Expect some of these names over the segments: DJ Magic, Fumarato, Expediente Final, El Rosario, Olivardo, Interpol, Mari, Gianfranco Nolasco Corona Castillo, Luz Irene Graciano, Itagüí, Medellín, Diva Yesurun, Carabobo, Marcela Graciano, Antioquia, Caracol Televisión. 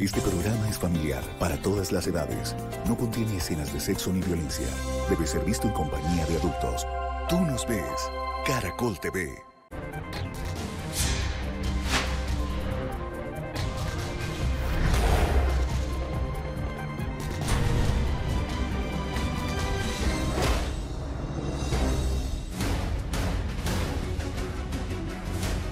Este programa es familiar para todas las edades. No contiene escenas de sexo ni violencia. Debe ser visto en compañía de adultos. Tú nos ves. Caracol TV.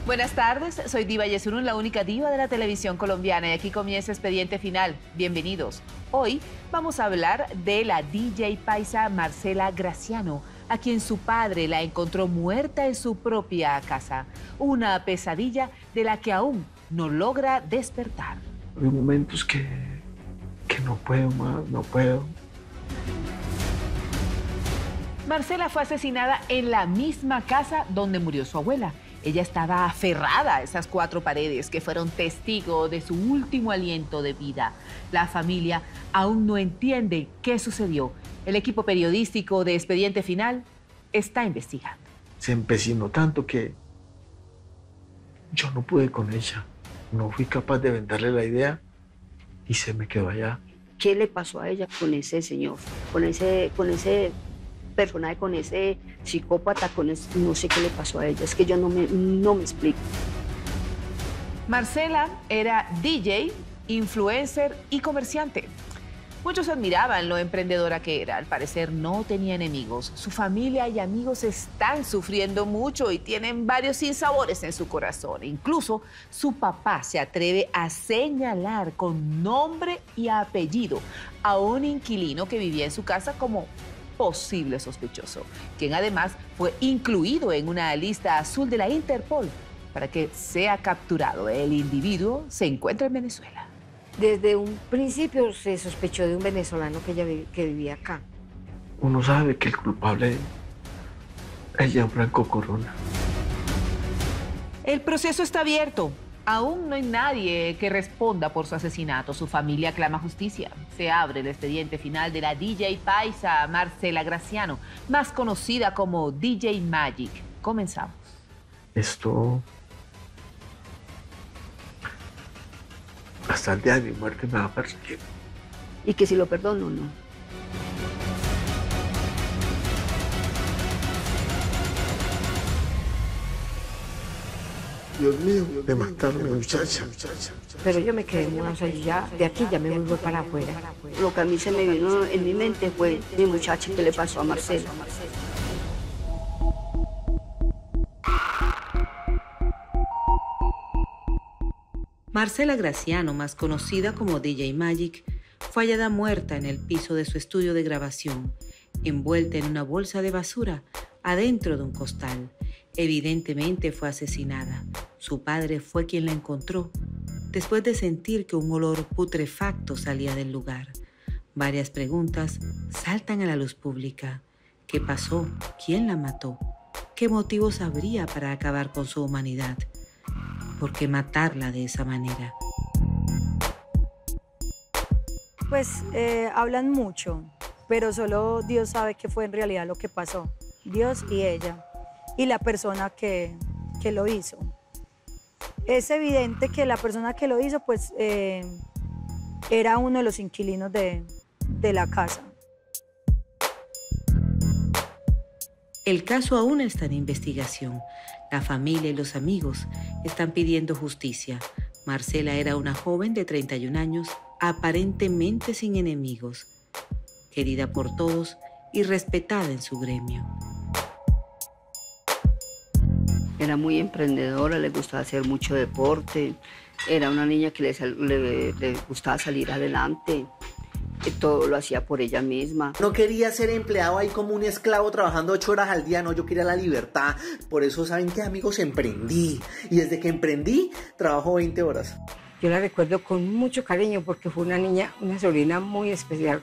Buenas tardes, soy Diva Yesurun, la única diva de la televisión colombiana, y aquí comienza Expediente Final. Bienvenidos. Hoy vamos a hablar de la DJ paisa Marcela Graciano, a quien su padre la encontró muerta en su propia casa. Una pesadilla de la que aún no logra despertar. Hay momentos que no puedo más, no puedo. Marcela fue asesinada en la misma casa donde murió su abuela. Ella estaba aferrada a esas cuatro paredes que fueron testigo de su último aliento de vida. La familia aún no entiende qué sucedió. El equipo periodístico de Expediente Final está investigando. Se empecinó tanto que yo no pude con ella. No fui capaz de venderle la idea y se me quedó allá. ¿Qué le pasó a ella con ese señor, con ese personaje, con ese psicópata, no sé qué le pasó a ella, es que yo no me explico. Marcela era DJ, influencer y comerciante. Muchos admiraban lo emprendedora que era, al parecer no tenía enemigos. Su familia y amigos están sufriendo mucho y tienen varios sinsabores en su corazón. Incluso su papá se atreve a señalar con nombre y apellido a un inquilino que vivía en su casa como posible sospechoso, quien además fue incluido en una lista azul de la Interpol para que sea capturado. El individuo se encuentra en Venezuela. Desde un principio se sospechó de un venezolano que vivía acá. Uno sabe que el culpable es Gianfranco Corona. El proceso está abierto. Aún no hay nadie que responda por su asesinato. Su familia clama justicia. Se abre el expediente final de la DJ paisa Marcela Graciano, más conocida como DJ Magic. Comenzamos. Esto... hasta el día de mi muerte me va a perseguir. Y que si lo perdono, no. Dios mío, de matarme, muchacha. Pero yo me quedé muda, o sea, ya, de aquí ya me voy para afuera. Lo que a mí se me vino en mi mente fue mi muchacha que le pasó a Marcela. Marcela Graciano, más conocida como DJ Magic, fue hallada muerta en el piso de su estudio de grabación, envuelta en una bolsa de basura adentro de un costal. Evidentemente fue asesinada. Su padre fue quien la encontró, después de sentir que un olor putrefacto salía del lugar. Varias preguntas saltan a la luz pública. ¿Qué pasó? ¿Quién la mató? ¿Qué motivos habría para acabar con su humanidad? ¿Por qué matarla de esa manera? Pues hablan mucho, pero solo Dios sabe qué fue en realidad lo que pasó. Dios y ella. Y la persona que lo hizo. Es evidente que la persona que lo hizo, pues, era uno de los inquilinos de la casa. El caso aún está en investigación. La familia y los amigos están pidiendo justicia. Marcela era una joven de 31 años, aparentemente sin enemigos, querida por todos y respetada en su gremio. Era muy emprendedora, le gustaba hacer mucho deporte, era una niña que le gustaba salir adelante, que todo lo hacía por ella misma. No quería ser empleado ahí como un esclavo trabajando 8 horas al día, no, yo quería la libertad. Por eso, ¿saben qué, amigos? Emprendí, y desde que emprendí, trabajo 20 horas. Yo la recuerdo con mucho cariño porque fue una niña, una sobrina muy especial.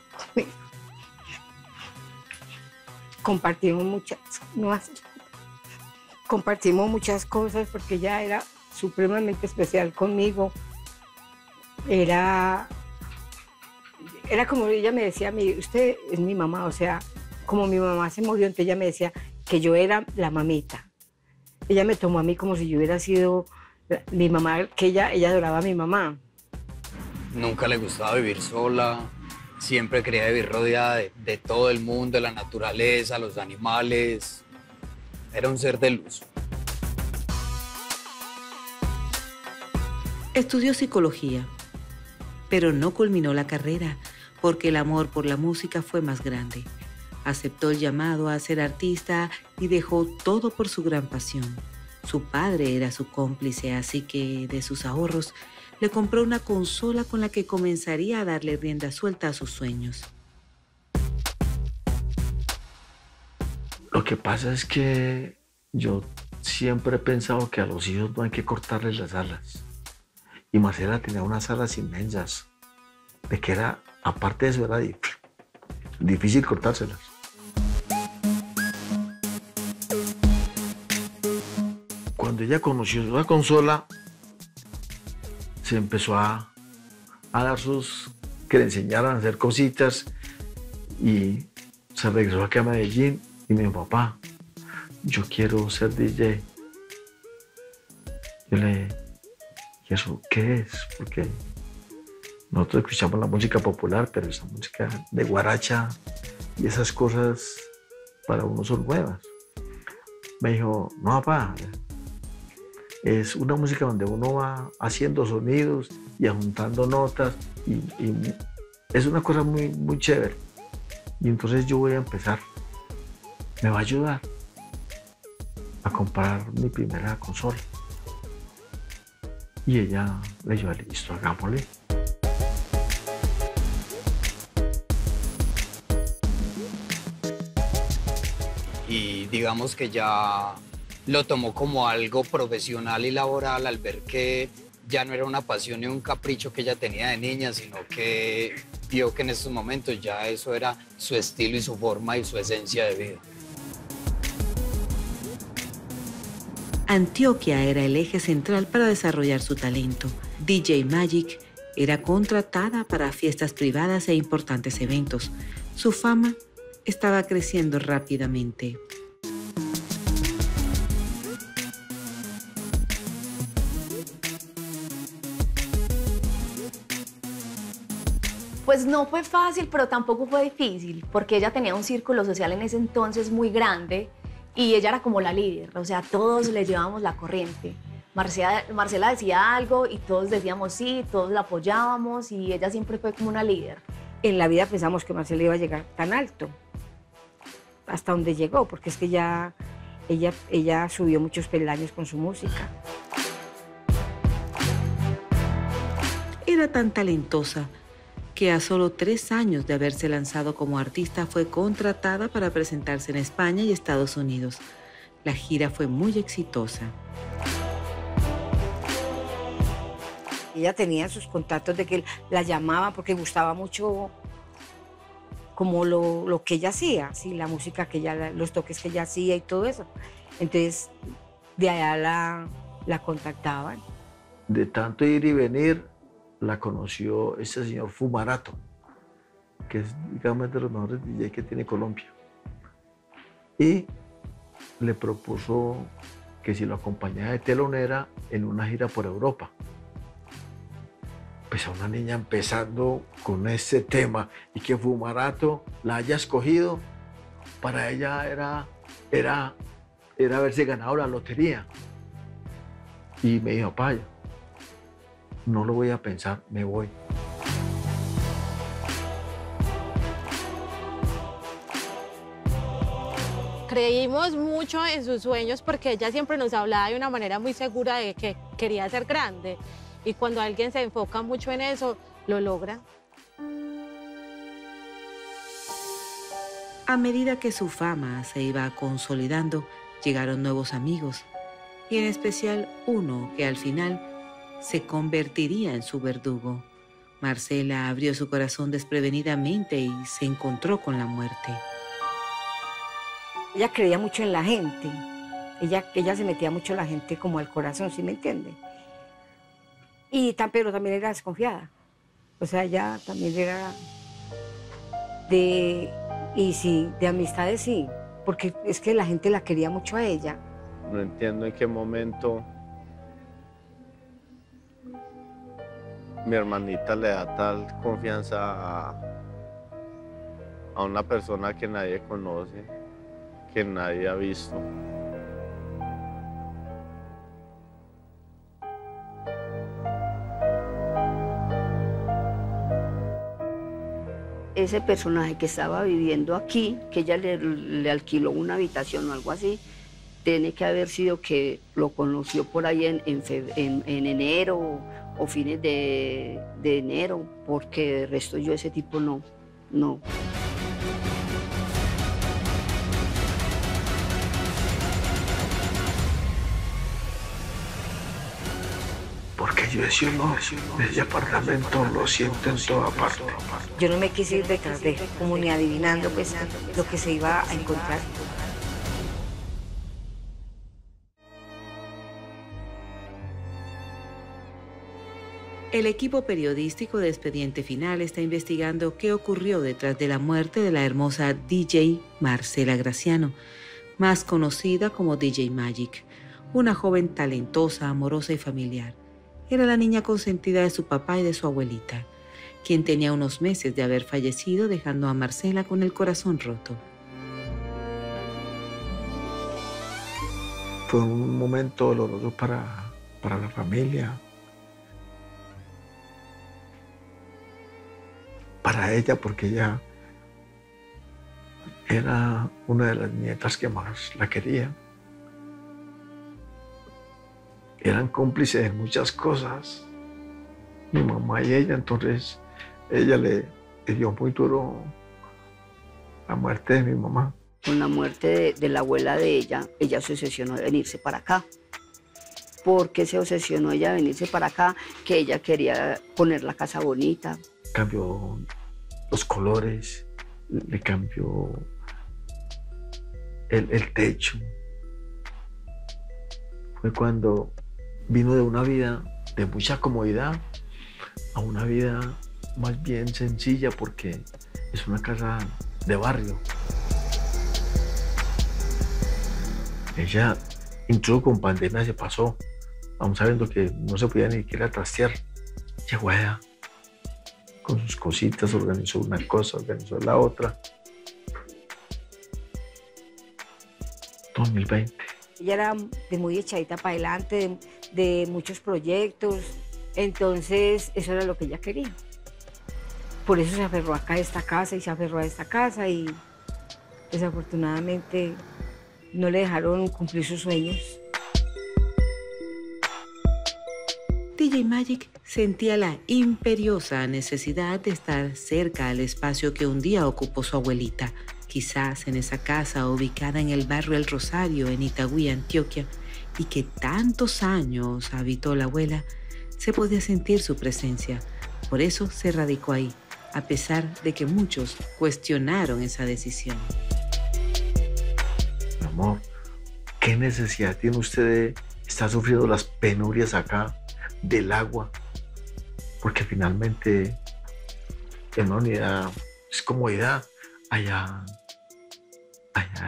Compartimos muchas nuevas... compartimos muchas cosas porque ella era supremamente especial conmigo. Era como ella me decía a mí, usted es mi mamá, o sea, como mi mamá se murió, entonces ella me decía que yo era la mamita. Ella me tomó a mí como si yo hubiera sido mi mamá, que ella adoraba a mi mamá. Nunca le gustaba vivir sola, siempre quería vivir rodeada de todo el mundo, de la naturaleza, los animales. Era un ser de luz. Estudió psicología, pero no culminó la carrera porque el amor por la música fue más grande. Aceptó el llamado a ser artista y dejó todo por su gran pasión. Su padre era su cómplice, así que de sus ahorros le compró una consola con la que comenzaría a darle rienda suelta a sus sueños. Lo que pasa es que yo siempre he pensado que a los hijos no hay que cortarles las alas. Y Marcela tenía unas alas inmensas, de que era, aparte de eso, era difícil cortárselas. Cuando ella conoció la consola, se empezó a dar sus... que le enseñaran a hacer cositas y se regresó aquí a Medellín y me dijo, papá, yo quiero ser DJ. Yo le ¿y eso qué es? Porque nosotros escuchamos la música popular, pero esa música de guaracha y esas cosas para uno son nuevas. Me dijo, no, papá, es una música donde uno va haciendo sonidos y juntando notas y es una cosa muy, muy chévere. Y entonces yo voy a empezar, me va a ayudar a comprar mi primera consola. Y ella le dijo, listo, hagámosle. Y digamos que ya lo tomó como algo profesional y laboral al ver que ya no era una pasión ni un capricho que ella tenía de niña, sino que vio que en estos momentos ya eso era su estilo y su forma y su esencia de vida. Antioquia era el eje central para desarrollar su talento. DJ Magic era contratada para fiestas privadas e importantes eventos. Su fama estaba creciendo rápidamente. Pues no fue fácil, pero tampoco fue difícil, porque ella tenía un círculo social en ese entonces muy grande y ella era como la líder, o sea, todos le llevábamos la corriente. Marcela decía algo y todos decíamos sí, todos la apoyábamos y ella siempre fue como una líder. En la vida pensamos que Marcela iba a llegar tan alto, hasta donde llegó, porque es que ya ella subió muchos peldaños con su música. Era tan talentosa que a solo 3 años de haberse lanzado como artista fue contratada para presentarse en España y Estados Unidos. La gira fue muy exitosa. Ella tenía sus contactos de que la llamaba porque gustaba mucho como lo que ella hacía, ¿sí? La música que ella, los toques que ella hacía y todo eso. Entonces, de allá la contactaban. De tanto ir y venir, la conoció este señor Fumarato, que es, digamos, de los mejores DJ que tiene Colombia. Y le propuso que si lo acompañaba de telonera en una gira por Europa. Pues a una niña empezando con este tema y que Fumarato la haya escogido, para ella era haberse ganado la lotería. Y me dijo, papá, no lo voy a pensar, me voy. Creímos mucho en sus sueños porque ella siempre nos hablaba de una manera muy segura de que quería ser grande. Y cuando alguien se enfoca mucho en eso, lo logra. A medida que su fama se iba consolidando, llegaron nuevos amigos. Y en especial uno que al final se convertiría en su verdugo. Marcela abrió su corazón desprevenidamente y se encontró con la muerte. Ella creía mucho en la gente. Ella se metía mucho a la gente como al corazón, ¿sí me entiende? Pero también era desconfiada. O sea, ella también era de amistades, sí. Porque es que la gente la quería mucho a ella. No entiendo en qué momento mi hermanita le da tal confianza a una persona que nadie conoce, que nadie ha visto. Ese personaje que estaba viviendo aquí, que ella le alquiló una habitación o algo así, tiene que haber sido que lo conoció por ahí en enero o fines de enero, porque de resto yo ese tipo no. Porque yo decía, no, ella parlamento lo siento en toda parte. Yo no me quise ir detrás de él, como ni adivinando pues, lo que se iba a encontrar. El equipo periodístico de Expediente Final está investigando qué ocurrió detrás de la muerte de la hermosa DJ Marcela Graciano, más conocida como DJ Magic, una joven talentosa, amorosa y familiar. Era la niña consentida de su papá y de su abuelita, quien tenía unos meses de haber fallecido, dejando a Marcela con el corazón roto. Fue un momento doloroso para la familia. Para ella, porque ella era una de las nietas que más la quería. Eran cómplices de muchas cosas, mi mamá y ella, entonces ella le dio muy duro la muerte de mi mamá. Con la muerte de la abuela de ella, ella se obsesionó de venirse para acá. Porque se obsesionó ella de venirse para acá, que ella quería poner la casa bonita. Cambió los colores, le cambió el techo. Fue cuando vino de una vida de mucha comodidad a una vida más bien sencilla, porque es una casa de barrio. Ella incluso con pandemia se pasó, aún sabiendo que no se podía ni siquiera trastear. Llegó allá con sus cositas, organizó una cosa, organizó la otra. 2020. Ella era de muy echadita para adelante, de muchos proyectos, entonces eso era lo que ella quería. Por eso se aferró acá a esta casa y se aferró a esta casa y desafortunadamente no le dejaron cumplir sus sueños. DJ Magic sentía la imperiosa necesidad de estar cerca al espacio que un día ocupó su abuelita, quizás en esa casa ubicada en el barrio El Rosario, en Itagüí, Antioquia, y que tantos años habitó la abuela, se podía sentir su presencia. Por eso se radicó ahí, a pesar de que muchos cuestionaron esa decisión. Mi amor, ¿qué necesidad tiene usted de estar sufriendo las penurias acá? Del agua, porque finalmente en una unidad es comodidad, allá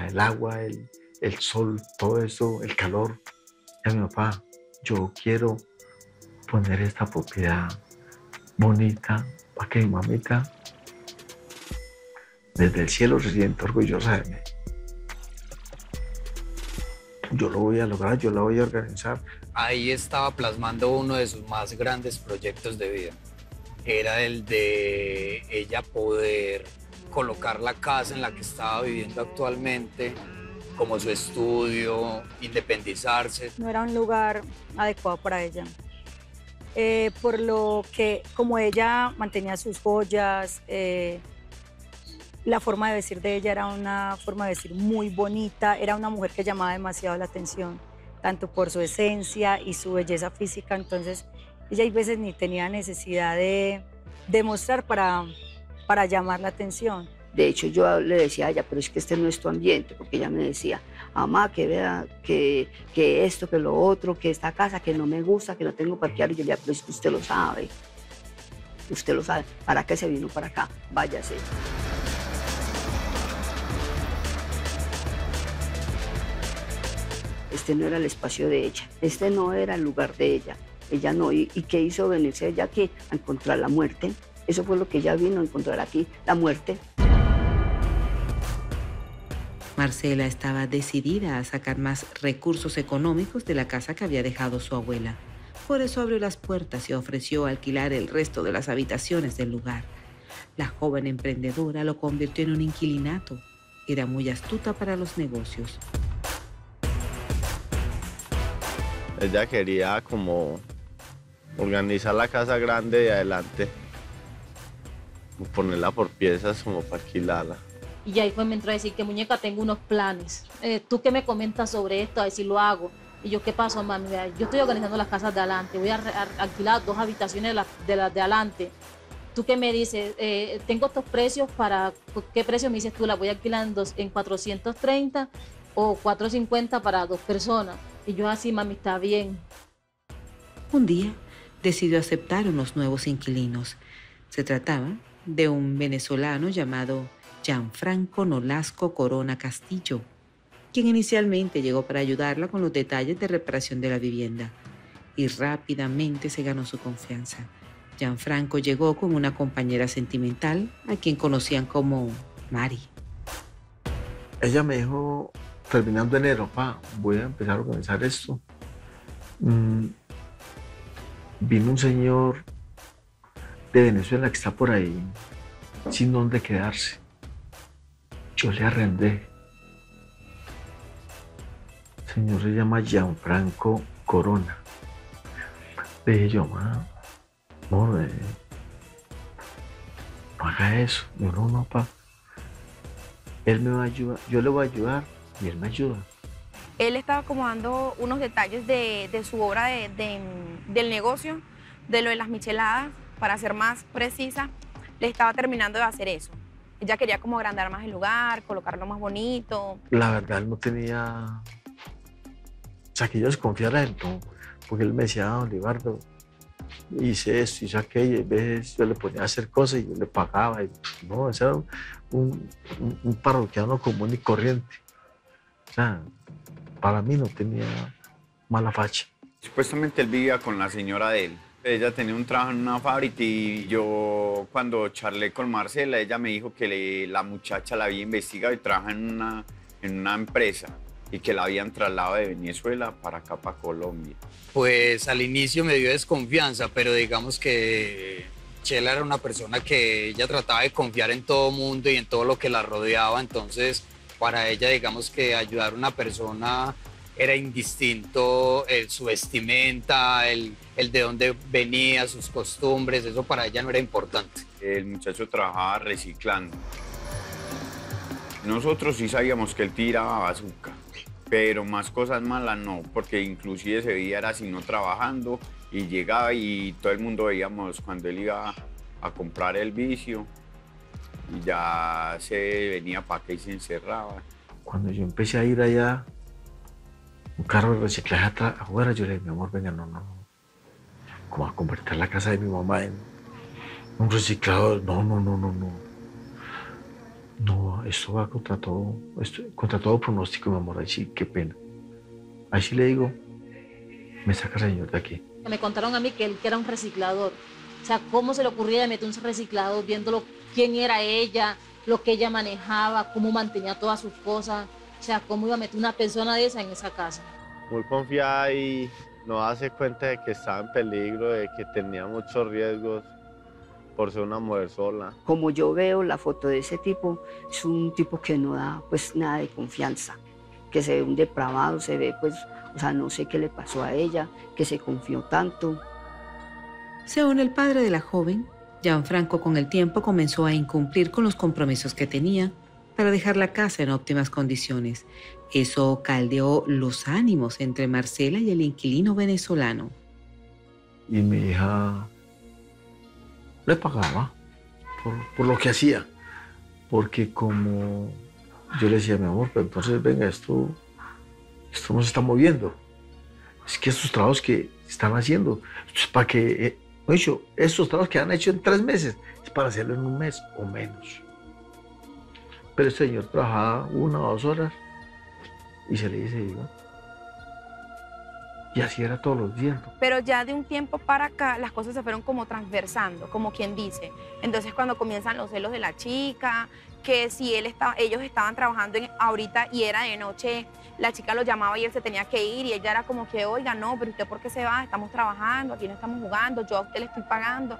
el agua, el sol, todo eso, el calor. Y a mi papá, yo quiero poner esta propiedad bonita para que mi mamita desde el cielo se sienta orgullosa de mí. Yo lo voy a lograr, yo la voy a organizar. Ahí estaba plasmando uno de sus más grandes proyectos de vida. Era el de ella poder colocar la casa en la que estaba viviendo actualmente como su estudio, independizarse. No era un lugar adecuado para ella. Por lo que, como ella mantenía sus joyas, la forma de vestir de ella era una forma de vestir muy bonita, era una mujer que llamaba demasiado la atención, tanto por su esencia y su belleza física, entonces ella a veces ni tenía necesidad de demostrar para llamar la atención. De hecho yo le decía a ella, pero es que este no es tu ambiente, porque ella me decía, mamá, que vea que esto, que lo otro, que esta casa, que no me gusta, que no tengo parquear, y yo le decía, pero es que usted lo sabe, ¿para qué se vino para acá? Váyase. Este no era el espacio de ella, este no era el lugar de ella. ella no. ¿Y qué hizo venirse ella aquí? A encontrar la muerte. Eso fue lo que ella vino a encontrar aquí, la muerte. Marcela estaba decidida a sacar más recursos económicos de la casa que había dejado su abuela. Por eso abrió las puertas y ofreció alquilar el resto de las habitaciones del lugar. La joven emprendedora lo convirtió en un inquilinato. Era muy astuta para los negocios. Ella quería como organizar la casa grande de adelante, ponerla por piezas como para alquilarla. Y ahí fue, me entró a decir que muñeca, tengo unos planes. ¿Tú qué me comentas sobre esto? A ver si lo hago. Y yo, ¿qué pasó, mami? Yo estoy organizando las casas de adelante, voy a alquilar dos habitaciones de las de adelante. ¿Tú qué me dices? Tengo estos precios para... ¿Qué precio me dices tú? La voy a alquilar en 430 o 450 para dos personas. Y yo así, mami, está bien. Un día decidió aceptar unos nuevos inquilinos. Se trataba de un venezolano llamado Gianfranco Nolasco Corona Castillo, quien inicialmente llegó para ayudarla con los detalles de reparación de la vivienda, y rápidamente se ganó su confianza. Gianfranco llegó con una compañera sentimental a quien conocían como Mari. Ella me dijo, terminando enero, pa, voy a empezar a organizar esto. Vino un señor de Venezuela que está por ahí, sin dónde quedarse. Yo le arrendé. El señor se llama Gianfranco Corona. Le dije yo, ma, no, no haga eso. Yo, no, pa. Él me va a ayudar, yo le voy a ayudar y él me ayuda. Él estaba como dando unos detalles de su obra, del negocio, de lo de las micheladas, para ser más precisa. Le estaba terminando de hacer eso. Ella quería como agrandar más el lugar, colocarlo más bonito. La verdad, no tenía... O sea, que yo desconfiara de él, ¿no? Porque él me decía, ah, Olivardo, hice esto, hice aquello, y a veces yo le ponía a hacer cosas y yo le pagaba. Y, no, ese era un parroquiano común y corriente. O sea, para mí no tenía mala facha. Supuestamente él vivía con la señora de él. Ella tenía un trabajo en una fábrica y yo, cuando charlé con Marcela, ella me dijo que la muchacha la había investigado y trabaja en una empresa y que la habían trasladado de Venezuela para acá, para Colombia. Pues al inicio me dio desconfianza, pero digamos que Chela era una persona que ella trataba de confiar en todo mundo y en todo lo que la rodeaba, entonces para ella digamos que ayudar a una persona... era indistinto su vestimenta, el de dónde venía, sus costumbres, eso para ella no era importante. El muchacho trabajaba reciclando. Nosotros sí sabíamos que él tiraba bazooka, pero más cosas malas no, porque inclusive se veía era sino trabajando y llegaba y todo el mundo veíamos cuando él iba a comprar el vicio y ya se venía para acá y se encerraba. Cuando yo empecé a ir allá, un carro de reciclaje atrás, afuera, yo le dije, mi amor, venga, no. ¿Cómo va a convertir la casa de mi mamá en un reciclador? No, esto va contra todo pronóstico, mi amor, ahí sí, qué pena. Ahí sí le digo, me saca el señor de aquí. Me contaron a mí que él que era un reciclador. O sea, ¿cómo se le ocurría meter un reciclador viéndolo quién era ella, lo que ella manejaba, cómo mantenía todas sus cosas? O sea, ¿cómo iba a meter una persona de esa en esa casa? Muy confiada y no darse cuenta de que estaba en peligro, de que tenía muchos riesgos por ser una mujer sola. Como yo veo la foto de ese tipo, es un tipo que no da pues nada de confianza, que se ve un depravado, se ve pues, o sea, no sé qué le pasó a ella, que se confió tanto. Según el padre de la joven, Gianfranco con el tiempo comenzó a incumplir con los compromisos que tenía para dejar la casa en óptimas condiciones. Eso caldeó los ánimos entre Marcela y el inquilino venezolano. Y mi hija le pagaba por lo que hacía, porque como yo le decía, mi amor, pero entonces venga, esto no se está moviendo. Es que estos trabajos que están haciendo, es para que, estos trabajos que han hecho en 3 meses, es para hacerlo en un mes o menos. Pero el señor trabajaba 1 o 2 horas y se le dice, Diva, Y así era todos los días. Pero ya de un tiempo para acá, las cosas se fueron como transversando, como quien dice. Entonces, cuando comienzan los celos de la chica, que si él estaba, ellos estaban trabajando ahorita y era de noche, la chica lo llamaba y él se tenía que ir y ella era como que, oiga, no, pero usted por qué se va, estamos trabajando, aquí no estamos jugando, yo a usted le estoy pagando.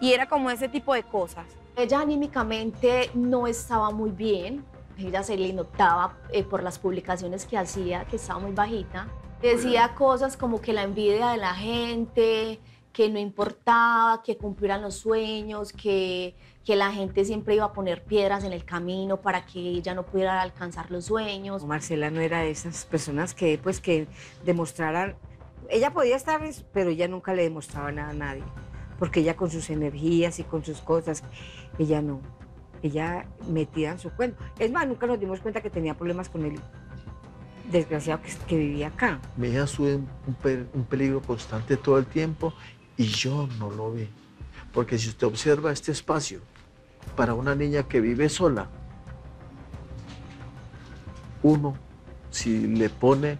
Y era como ese tipo de cosas. Ella anímicamente no estaba muy bien, ella se le notaba por las publicaciones que hacía, que estaba muy bajita. Decía cosas como que la envidia de la gente, que no importaba, que cumplieran los sueños, que la gente siempre iba a poner piedras en el camino para que ella no pudiera alcanzar los sueños. Marcela no era de esas personas que, pues, que demostraran... Ella podía estar, pero ella nunca le demostraba nada a nadie, porque ella con sus energías y con sus cosas, ella no. Ella metida en su cuento. Es más, nunca nos dimos cuenta que tenía problemas con él. Desgraciado que vivía acá. Mi hija sube un peligro constante todo el tiempo y yo no lo vi. Porque si usted observa este espacio, para una niña que vive sola, uno, si le pone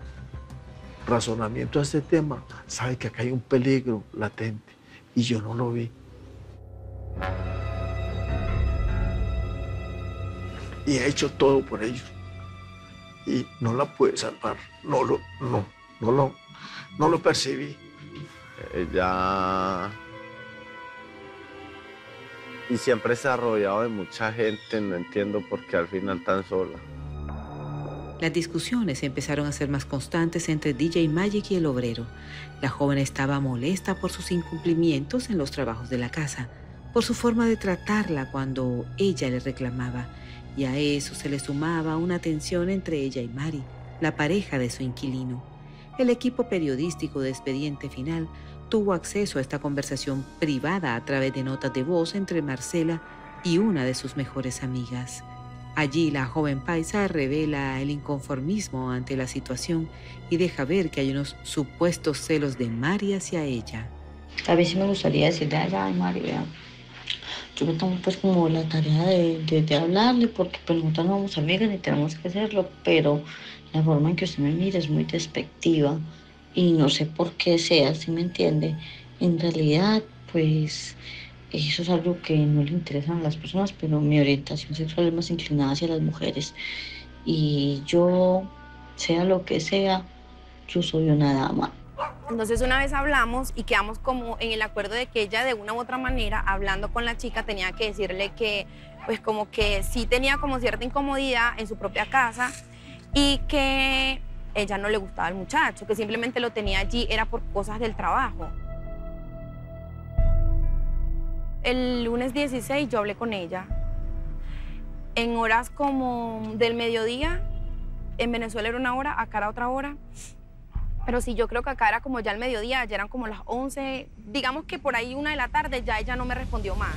razonamiento a este tema, sabe que acá hay un peligro latente y yo no lo vi. Y he hecho todo por ellos. Y no la pude salvar, no lo percibí. Ella... Y siempre se ha rodeado de mucha gente, no entiendo por qué al final tan sola. Las discusiones empezaron a ser más constantes entre DJ Magic y el obrero. La joven estaba molesta por sus incumplimientos en los trabajos de la casa, por su forma de tratarla cuando ella le reclamaba. Y a eso se le sumaba una tensión entre ella y Mari, la pareja de su inquilino. El equipo periodístico de Expediente Final tuvo acceso a esta conversación privada a través de notas de voz entre Marcela y una de sus mejores amigas. Allí la joven paisa revela el inconformismo ante la situación y deja ver que hay unos supuestos celos de Mari hacia ella. A veces me gustaría decirle, ay, Mari, vea. Yo me tomo pues como la tarea de hablarle, porque pues nosotros no somos amigas ni tenemos que hacerlo, pero la forma en que usted me mira es muy despectiva y no sé por qué sea, ¿sí me entiende? En realidad, pues eso es algo que no le interesan a las personas, pero mi orientación sexual es más inclinada hacia las mujeres y yo, sea lo que sea, yo soy una dama. Entonces una vez hablamos y quedamos como en el acuerdo de que ella de una u otra manera, hablando con la chica, tenía que decirle que pues como que sí tenía como cierta incomodidad en su propia casa y que ella no le gustaba al muchacho, que simplemente lo tenía allí, era por cosas del trabajo. El lunes 16 yo hablé con ella. En horas como del mediodía, en Venezuela era una hora, acá era otra hora. Pero sí, yo creo que acá era como ya el mediodía, ya eran como las 11. Digamos que por ahí 1 de la tarde ya ella no me respondió más.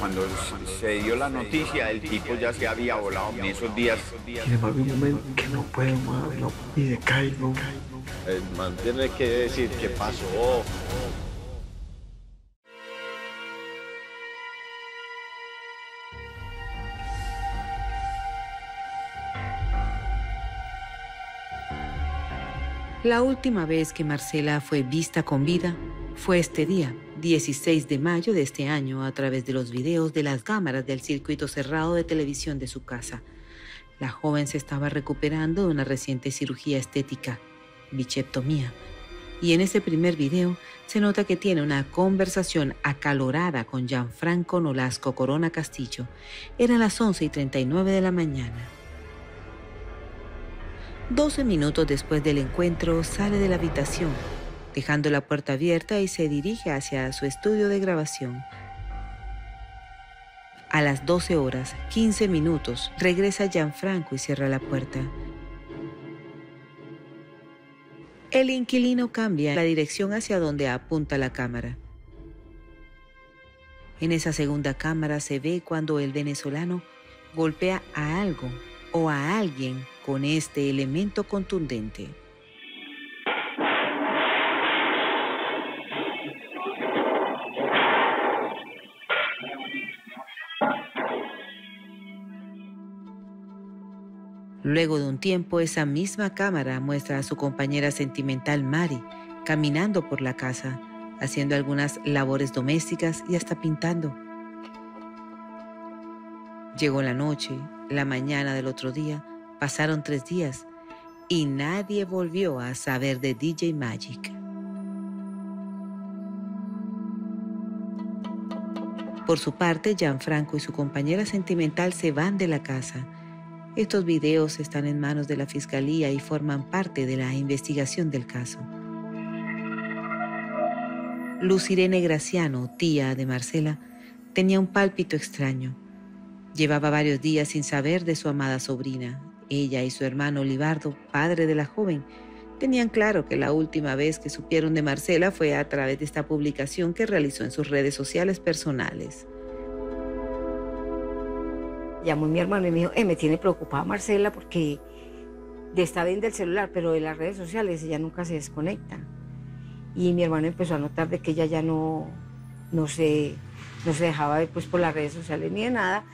Cuando se dio la noticia, el tipo ya se había volado en esos días. Y además, un momento que no puedo más, no, y decaigo. El man tiene que decir qué pasó. La última vez que Marcela fue vista con vida fue este día, 16 de mayo de este año, a través de los videos de las cámaras del circuito cerrado de televisión de su casa. La joven se estaba recuperando de una reciente cirugía estética, bicheptomía, y en ese primer video se nota que tiene una conversación acalorada con Gianfranco Nolasco Corona Castillo. Eran las 11:39 de la mañana. 12 minutos después del encuentro, sale de la habitación, dejando la puerta abierta y se dirige hacia su estudio de grabación. A las 12:15, regresa Gianfranco y cierra la puerta. El inquilino cambia la dirección hacia donde apunta la cámara. En esa segunda cámara se ve cuando el venezolano golpea a algo o a alguien con este elemento contundente. Luego de un tiempo, esa misma cámara muestra a su compañera sentimental Mari caminando por la casa, haciendo algunas labores domésticas y hasta pintando. Llegó la noche, la mañana del otro día, pasaron 3 días y nadie volvió a saber de DJ Magic. Por su parte, Gianfranco y su compañera sentimental se van de la casa. Estos videos están en manos de la fiscalía y forman parte de la investigación del caso. Luz Irene Graciano, tía de Marcela, tenía un pálpito extraño. Llevaba varios días sin saber de su amada sobrina. Ella y su hermano Olivardo, padre de la joven, tenían claro que la última vez que supieron de Marcela fue a través de esta publicación que realizó en sus redes sociales personales. Llamó mi hermano y me dijo, me tiene preocupada Marcela porque está bien del celular, pero de las redes sociales ella nunca se desconecta. Y mi hermano empezó a notar de que ella ya no se dejaba ver pues, por las redes sociales ni de nada.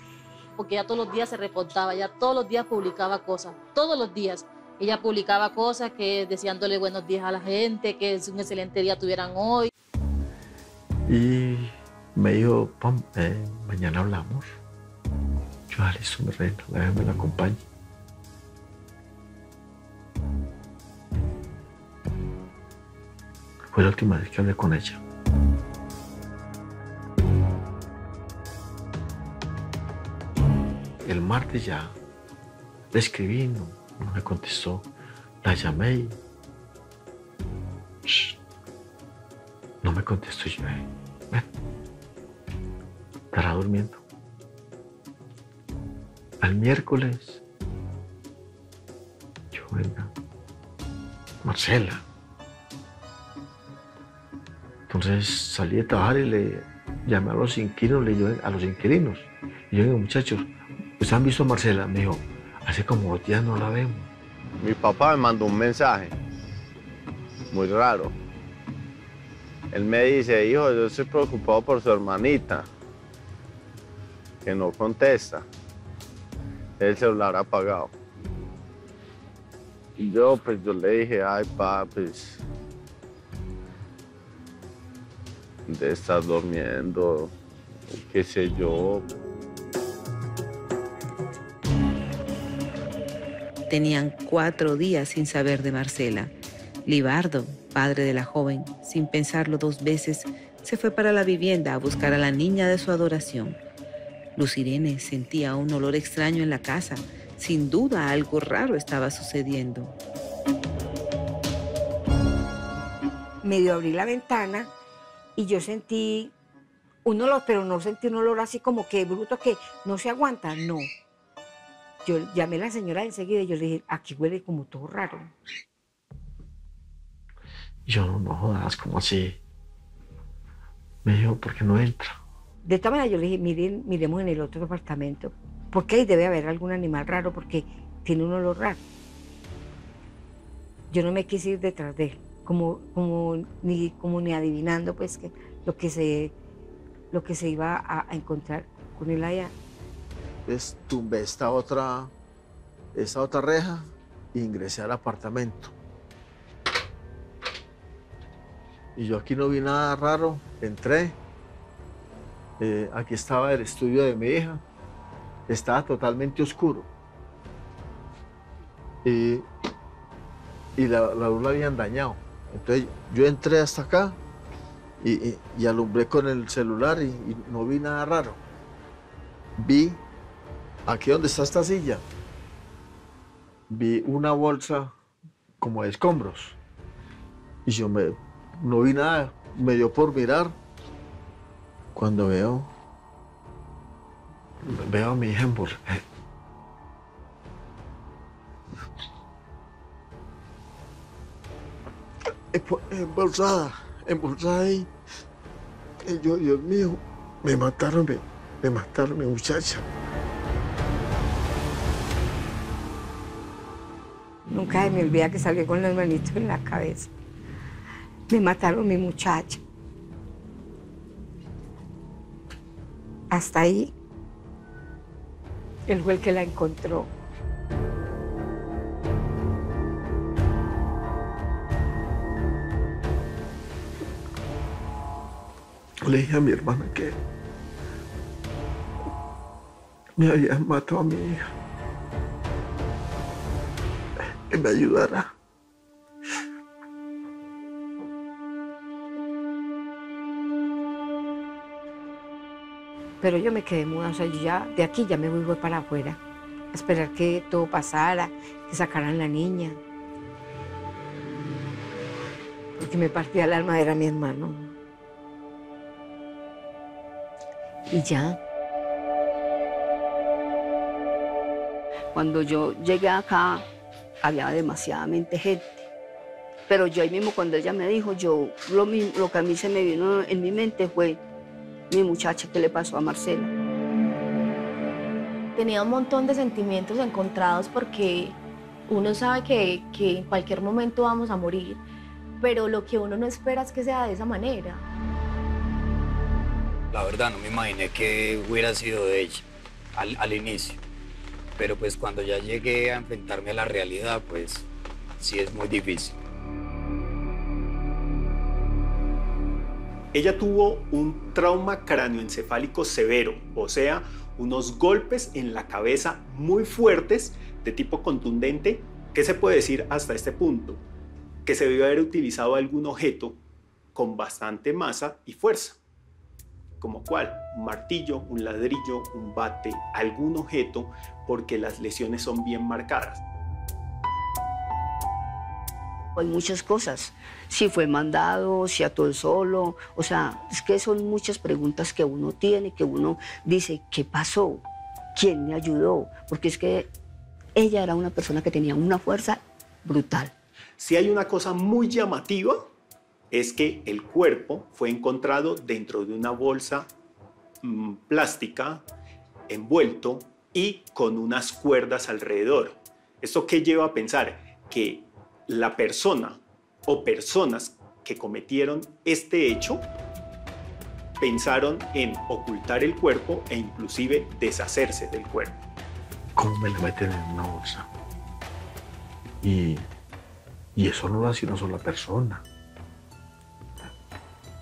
Porque ya todos los días se reportaba, ya todos los días publicaba cosas, todos los días. Ella publicaba cosas que deseándole buenos días a la gente, que es un excelente día tuvieran hoy. Y me dijo, mañana hablamos. Yo, listo, mi reina, déjame la acompañe. Fue la última vez que hablé con ella. El martes ya le escribí, no me contestó. La llamé y... no me contestó. Yo, ven, estará durmiendo. Al miércoles, yo, venga, Marcela. Entonces salí de trabajar y le llamé a los inquilinos. Y yo digo, muchachos, ¿ustedes han visto a Marcela? Me dijo, hace como 2 días no la vemos. Mi papá me mandó un mensaje muy raro. Él me dice, hijo, yo estoy preocupado por su hermanita, que no contesta. El celular apagado. Y yo le dije, ay, pa, pues... de estar durmiendo, qué sé yo. Tenían 4 días sin saber de Marcela. Libardo, padre de la joven, sin pensarlo 2 veces, se fue para la vivienda a buscar a la niña de su adoración. Luz Irene sentía un olor extraño en la casa. Sin duda, algo raro estaba sucediendo. Medio abrí la ventana y yo sentí un olor, pero no sentí un olor así como que bruto, que no se aguanta, no. Yo llamé a la señora enseguida y yo le dije, aquí huele como todo raro. Yo, no jodas, como así. Me dijo, ¿por qué no entra? De esta manera yo le dije, miren, miremos en el otro departamento, porque ahí debe haber algún animal raro, porque tiene un olor raro. Yo no me quise ir detrás de él, como ni adivinando pues que lo que se iba a encontrar con él allá. Entonces tumbé esta otra reja e ingresé al apartamento. Y yo aquí no vi nada raro, entré. Aquí estaba el estudio de mi hija, estaba totalmente oscuro. Y la luz la habían dañado. Entonces yo entré hasta acá y alumbré con el celular y no vi nada raro. Vi, aquí donde está esta silla, vi una bolsa como de escombros. Y yo no vi nada, me dio por mirar. Cuando veo a mi hija envolver. Embolsada ahí. Y yo, Dios mío, me mataron mi muchacha. Nunca se me olvida que salí con los manitos en la cabeza. Me mataron mi muchacha. Hasta ahí, él fue el que la encontró. le dije a mi hermana que me habían matado a mi hija, que me ayudara. Pero yo me quedé muda, o sea, yo ya de aquí ya me voy para afuera, a esperar que todo pasara, que sacaran la niña. Porque me partía el alma, era mi hermano. Y ya. Cuando yo llegué acá, había demasiadamente gente. Pero yo ahí mismo, cuando ella me dijo, yo lo que a mí se me vino en mi mente fue mi muchacha, ¿qué le pasó a Marcela? Tenía un montón de sentimientos encontrados porque uno sabe que en cualquier momento vamos a morir, pero lo que uno no espera es que sea de esa manera. La verdad, no me imaginé que hubiera sido de ella al inicio, pero pues cuando ya llegué a enfrentarme a la realidad, pues sí es muy difícil. Ella tuvo un trauma cráneoencefálico severo, o sea, unos golpes en la cabeza muy fuertes, de tipo contundente. ¿Qué se puede decir hasta este punto? Que se debió haber utilizado algún objeto con bastante masa y fuerza. ¿Como cuál? Un martillo, un ladrillo, un bate, algún objeto, porque las lesiones son bien marcadas. Hay muchas cosas, si fue mandado, si actuó solo, o sea, es que son muchas preguntas que uno tiene, que uno dice, ¿qué pasó? ¿Quién le ayudó? Porque es que ella era una persona que tenía una fuerza brutal. Si hay una cosa muy llamativa, es que el cuerpo fue encontrado dentro de una bolsa plástica, envuelto y con unas cuerdas alrededor. ¿Esto qué lleva a pensar? Que la persona o personas que cometieron este hecho pensaron en ocultar el cuerpo e inclusive deshacerse del cuerpo. ¿Cómo me la meten en una bolsa? Y eso no lo hace una sola persona.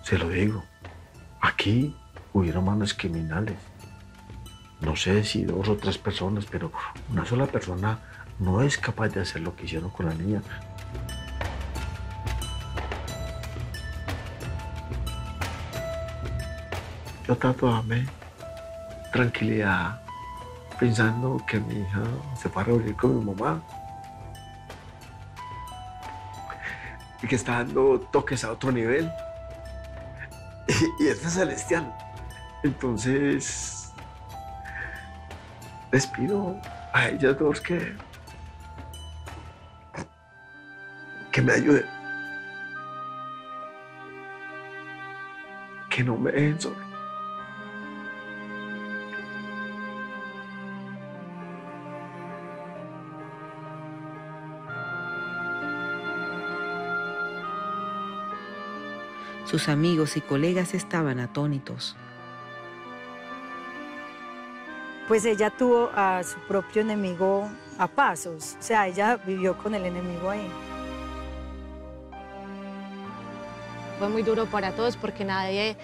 Se lo digo, aquí hubieron manos criminales. No sé si 2 o 3 personas, pero una sola persona no es capaz de hacer lo que hicieron con la niña. Yo trato de darme tranquilidad pensando que mi hija se va a reunir con mi mamá y que está dando toques a otro nivel. Y esto es celestial. Entonces, les pido a ellas dos que me ayuden, que no me dejen solo. Sus amigos y colegas estaban atónitos. Pues ella tuvo a su propio enemigo a pasos, o sea, ella vivió con el enemigo ahí. Fue muy duro para todos porque nadie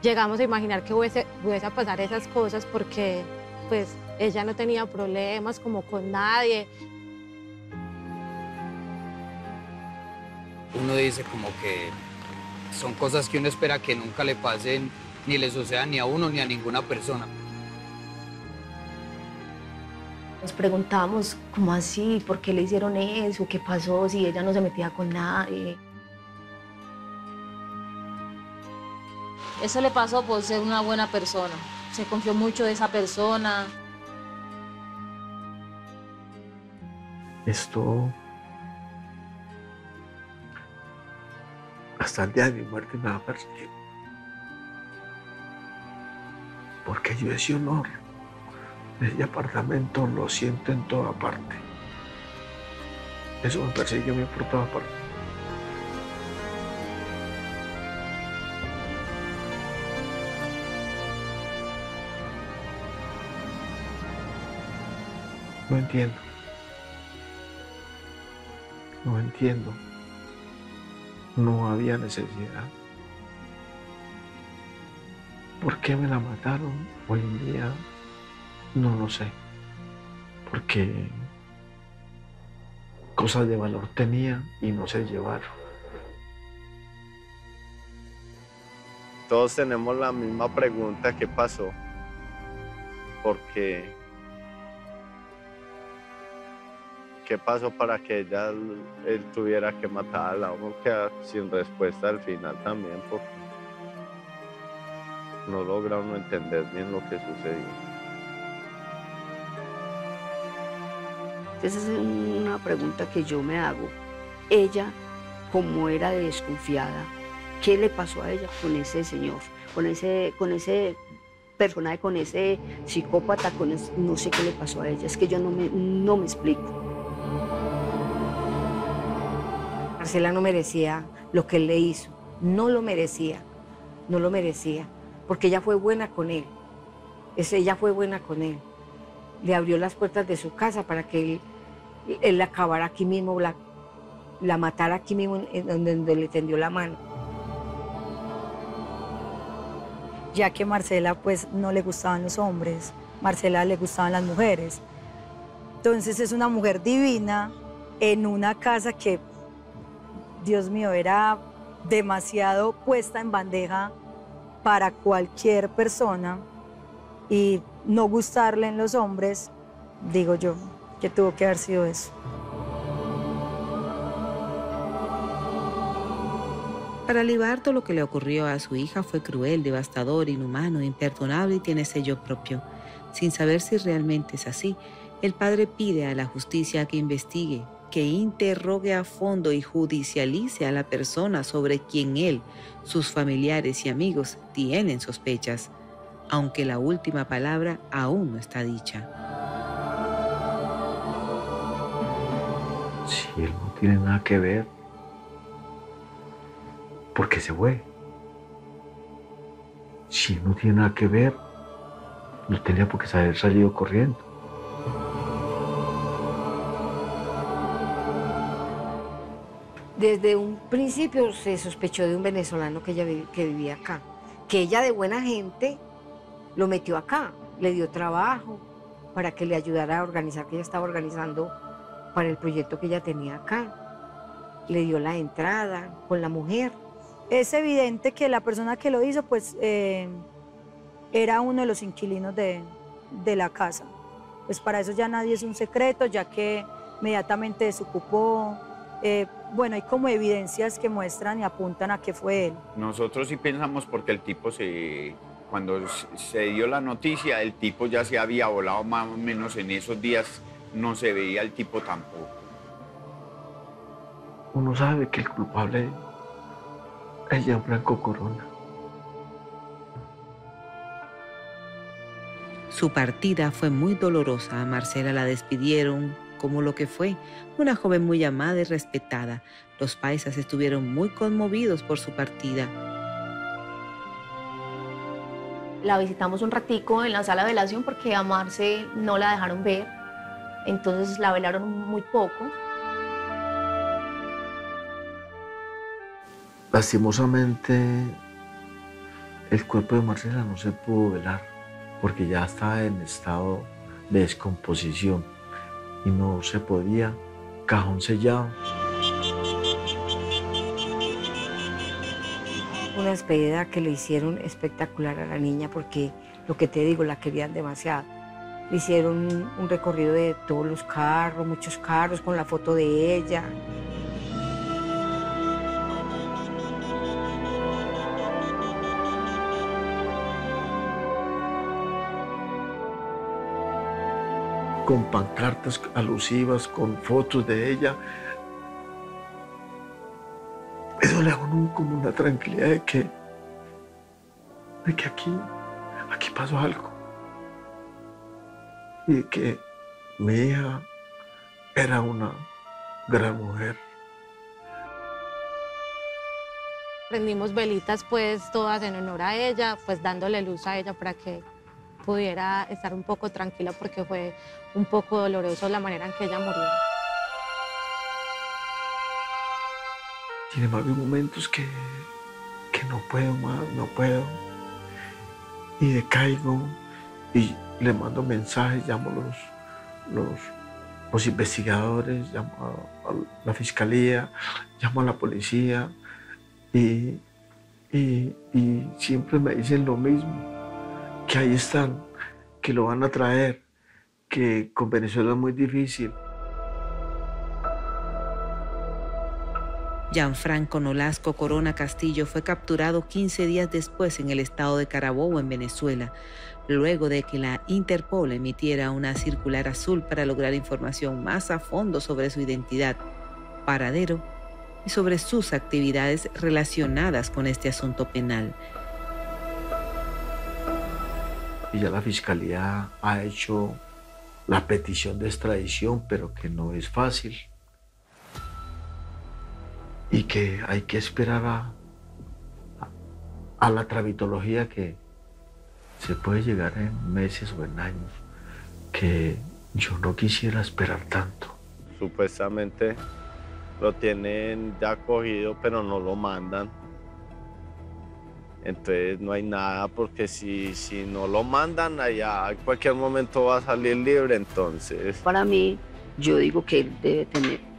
llegamos a imaginar que fuese a pasar esas cosas porque pues ella no tenía problemas como con nadie. Uno dice como que son cosas que uno espera que nunca le pasen ni le sucedan ni a uno ni a ninguna persona. Nos preguntamos, ¿cómo así? ¿Por qué le hicieron eso? ¿Qué pasó si ella no se metía con nadie? Eso le pasó por ser una buena persona. Se confió mucho de esa persona. Esto, hasta el día de mi muerte, me va a perseguir. Porque yo ese honor, ese apartamento, lo siento en toda parte. Eso me persigue a mí por toda parte. No entiendo. No entiendo. No había necesidad. ¿Por qué me la mataron hoy en día? No lo sé. Porque cosas de valor tenía y no se llevaron. Todos tenemos la misma pregunta: ¿qué pasó? Porque ¿qué pasó para que ella, él tuviera que matarla? Uno queda sin respuesta al final también, porque no logra uno entender bien lo que sucedió. Entonces es una pregunta que yo me hago. Ella, como era de desconfiada, ¿qué le pasó a ella con ese señor? Con ese personaje, con ese psicópata, no sé qué le pasó a ella. Es que yo no me explico. Marcela no merecía lo que él le hizo. No lo merecía. Porque ella fue buena con él. Le abrió las puertas de su casa para que él la acabara aquí mismo, la matara aquí mismo, donde le tendió la mano. Ya que Marcela, pues, no le gustaban los hombres, Marcela le gustaban las mujeres. Entonces es una mujer divina en una casa que, Dios mío, era demasiado puesta en bandeja para cualquier persona. Y no gustarle en los hombres, digo yo, que tuvo que haber sido eso. Para Olivardo, lo que le ocurrió a su hija fue cruel, devastador, inhumano, imperdonable y tiene sello propio. Sin saber si realmente es así, el padre pide a la justicia que investigue, que interrogue a fondo y judicialice a la persona sobre quien él, sus familiares y amigos tienen sospechas, aunque la última palabra aún no está dicha. Si él no tiene nada que ver, ¿por qué se fue? Si no tiene nada que ver, no tenía por qué haber salido corriendo. Desde un principio se sospechó de un venezolano que vivía acá, que ella de buena gente lo metió acá, le dio trabajo para que le ayudara a organizar, que ella estaba organizando para el proyecto que ella tenía acá. Le dio la entrada con la mujer. Es evidente que la persona que lo hizo, pues, era uno de los inquilinos de la casa. Pues para eso ya nadie es un secreto, ya que inmediatamente desocupó. Bueno, hay como evidencias que muestran y apuntan a que fue él. Nosotros sí pensamos, porque el tipo se... Cuando se dio la noticia, el tipo ya se había volado más o menos en esos días. No se veía el tipo tampoco. Uno sabe que el culpable es Gianfranco Corona. Su partida fue muy dolorosa. A Marcela la despidieron como lo que fue, una joven muy amada y respetada. Los paisas estuvieron muy conmovidos por su partida. La visitamos un ratico en la sala de velación porque a Marce no la dejaron ver, entonces la velaron muy poco. Lastimosamente, el cuerpo de Marcela no se pudo velar porque ya estaba en estado de descomposición y no se podía, cajón sellado. Una despedida que le hicieron espectacular a la niña, porque lo que te digo, la querían demasiado. Le hicieron un recorrido de todos los carros, muchos carros, con la foto de ella. Con pancartas alusivas, con fotos de ella. Eso le hago como una tranquilidad de que aquí pasó algo. Y que mi hija era una gran mujer. Prendimos velitas, pues, todas en honor a ella, pues dándole luz a ella para que pudiera estar un poco tranquila, porque fue un poco doloroso la manera en que ella murió. Sin embargo, hay momentos que no puedo más, no puedo. y decaigo y le mando mensajes, llamo los investigadores, llamo a la fiscalía, llamo a la policía y siempre me dicen lo mismo, que ahí están, que lo van a traer, que con Venezuela es muy difícil. Gianfranco Nolasco Corona Castillo fue capturado 15 días después en el estado de Carabobo, en Venezuela, luego de que la Interpol emitiera una circular azul para lograr información más a fondo sobre su identidad, paradero y sobre sus actividades relacionadas con este asunto penal. Y ya la Fiscalía ha hecho la petición de extradición, pero que no es fácil. Y que hay que esperar a la tramitología, que se puede llegar en meses o en años, que yo no quisiera esperar tanto. Supuestamente lo tienen ya cogido, pero no lo mandan. Entonces no hay nada, porque si no lo mandan allá, en cualquier momento va a salir libre, entonces. Para mí, yo digo que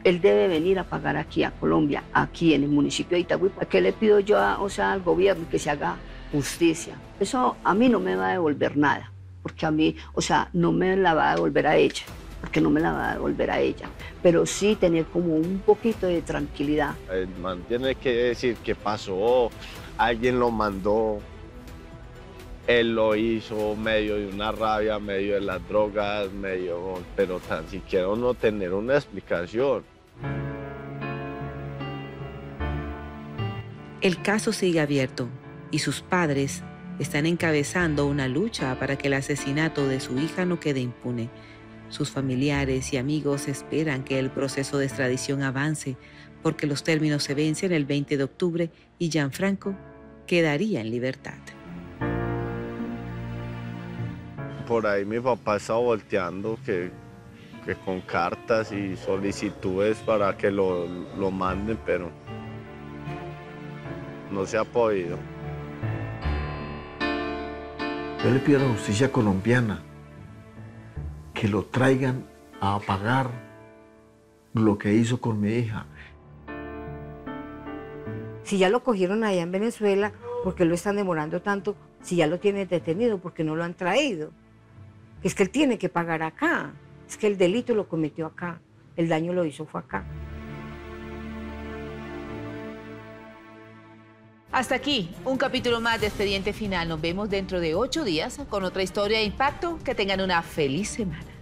él debe venir a pagar aquí a Colombia, aquí en el municipio de Itagüí. ¿Qué le pido yo al gobierno? Que se haga justicia. Eso a mí no me va a devolver nada, porque a mí, no me la va a devolver a ella, porque no me la va a devolver a ella, pero sí tener como un poquito de tranquilidad. El man tiene que decir qué pasó, alguien lo mandó, él lo hizo medio de una rabia, medio de las drogas, pero tan siquiera no tener una explicación. El caso sigue abierto y sus padres están encabezando una lucha para que el asesinato de su hija no quede impune. Sus familiares y amigos esperan que el proceso de extradición avance, porque los términos se vencen el 20 de octubre y Gianfranco quedaría en libertad. Por ahí mi papá está volteando que con cartas y solicitudes para que lo manden, pero no se ha podido. Yo le pido a la justicia colombiana que lo traigan a pagar lo que hizo con mi hija. Si ya lo cogieron allá en Venezuela, ¿por qué lo están demorando tanto? Si ya lo tienen detenido, ¿por qué no lo han traído? Es que él tiene que pagar acá. Es que el delito lo cometió acá. El daño lo hizo fue acá. Hasta aquí, un capítulo más de Expediente Final. Nos vemos dentro de 8 días con otra historia de impacto. Que tengan una feliz semana.